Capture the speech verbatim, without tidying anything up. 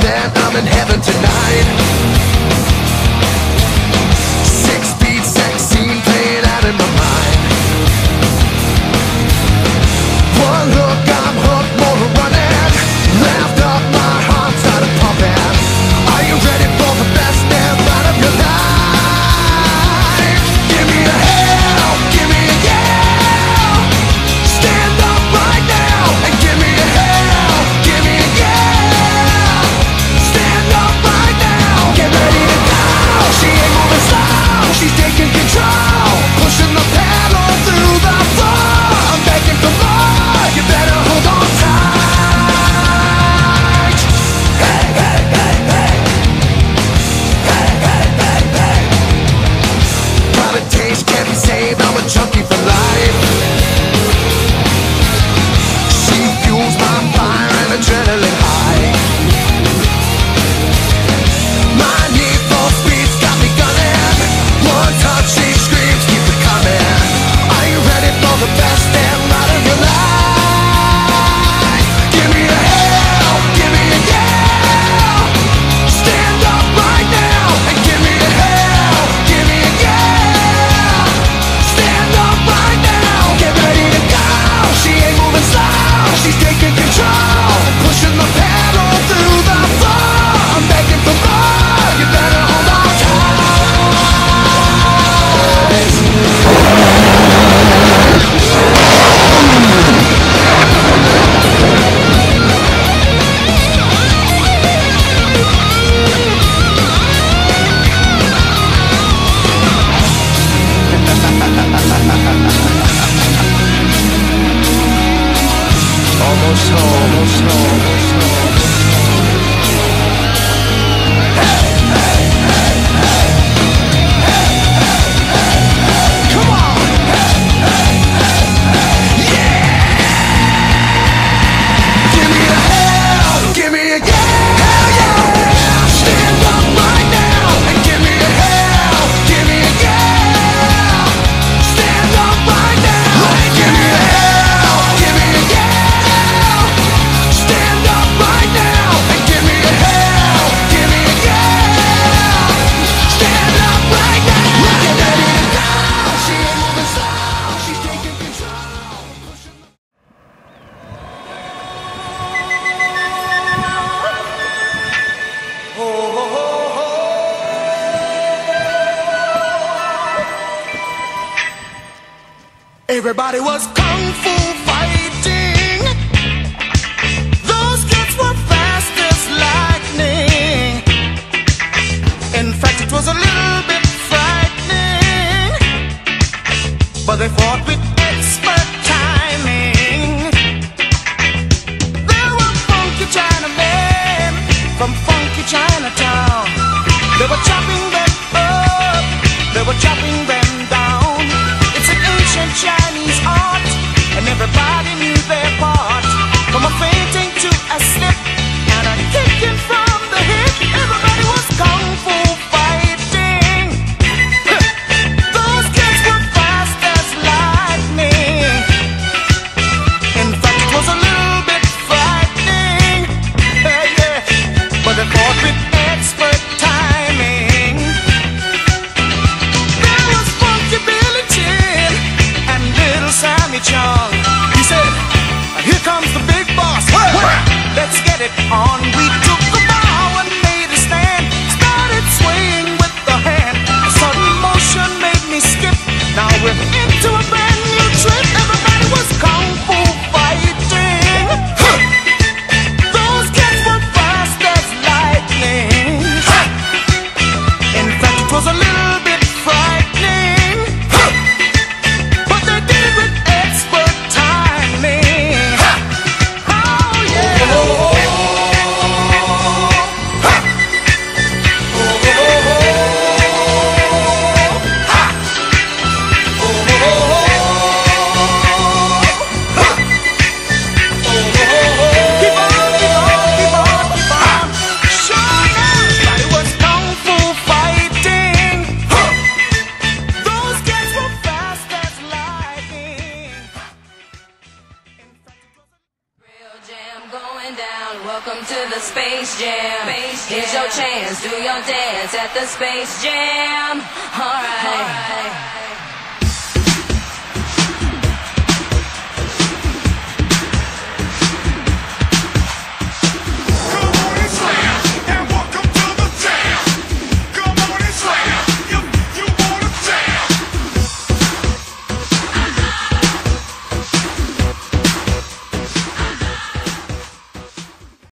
that I'm in heaven tonight. Six beat sex scene playing out in my mind. One hook, I'm hooked, more running. Laughed up, my heart started pumping. Are you ready for the best damn night of your life? Give me a hell, give me a yell. Stand up right now and give me a hell, give me a yell. Stand up right now, get ready to go. She ain't moving slow, she's taking control, pushing the pedal through the floor. I'm begging for more, you better hold on tight. Hey, hey, hey, hey. Hey, hey, hey, hey. Private taste can't be saved, I'm a junkie for life. She fuels my fire and adrenaline high. My need for speed's got me gunning. One touch, she screams, keep it coming. Are you ready for the best damn night of your life? Give me a hell, give me a yell. Stand up right now and give me a hell, give me a yell. Stand up right now, get ready to go. She ain't moving slow, she's taking control, pushing the pedal through the floor. I'm begging for more, you better hold on tight. Almost home, almost home, almost home. Hey, hey, hey, hey. Hey, hey, hey, hey. Come on. Hey, hey, hey, hey. Yeah. Give me a hell, give me a yeah. Hell yeah. Stand up right now and give me a hell, give me a yeah. Stand up right now and give me a hell, give me a yeah. Stand up right now and give me a hell, give me a yell. Stand up right now. Get ready to go. She ain't moving slow, she's taking control. Pushing the oh, oh, oh, oh. Everybody was kung fu fighting. Was a little bit frightening, but they fought with expert timing. There were funky Chinamen from funky Chinatown. They were chopping them up, they were chopping them down. It's an ancient Chinese art, and everybody knew their part. From a fainting to a slip and a kicking from the hip, everybody was kung fu. On we took the bow and made a stand. Started swaying with the hand. A sudden motion made me skip. Now we're into a brand new trip. Everybody was kung fu fighting. Huh. Those kids were fast as lightning. Huh. In fact, it was a little bit frightening. Huh. But they did it with expert timing. Huh. Oh yeah. Oh, oh, oh. Oh, down, welcome to the Space Jam. Space Jam. Here's your chance, do your dance at the Space Jam. All right.